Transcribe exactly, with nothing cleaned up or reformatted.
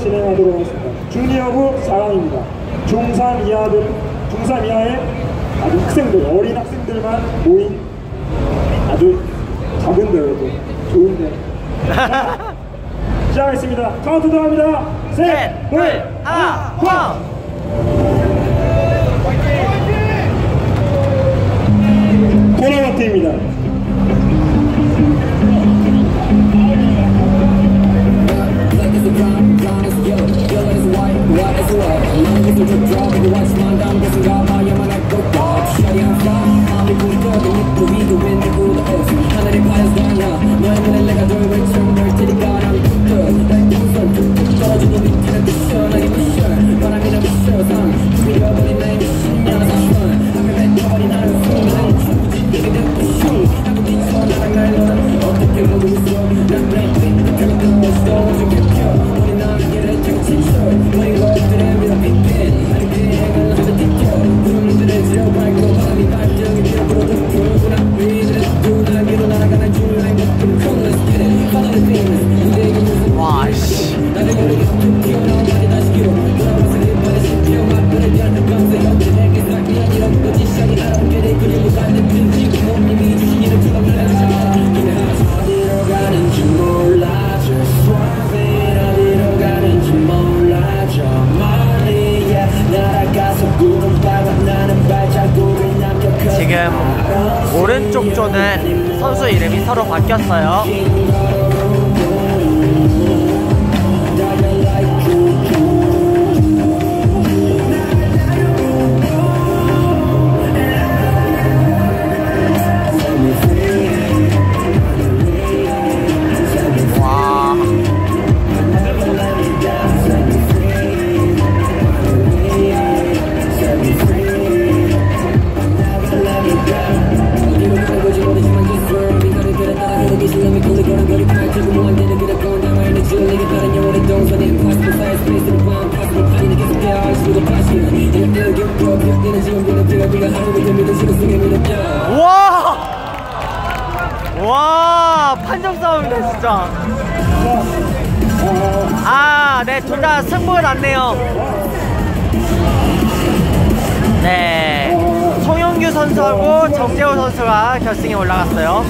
진행하도록 하겠습니다. 중이하고 사강입니다. 중삼 이하들, 중삼 이하의 아주 학생들, 어린 학생들만 모인 아주 작은데 여러분, 좋은데. 시작하겠습니다. 카운트도 합니다. 셋, 둘, 하나, 꽝! 코너마트입니다. 지금 오른쪽 조는 선수 이름이 서로 바뀌었어요. 와! 와, 판정 싸움이네, 진짜. 아, 네, 둘 다 승부가 났네요. 네, 성형규 선수하고 정재호 선수가 결승에 올라갔어요.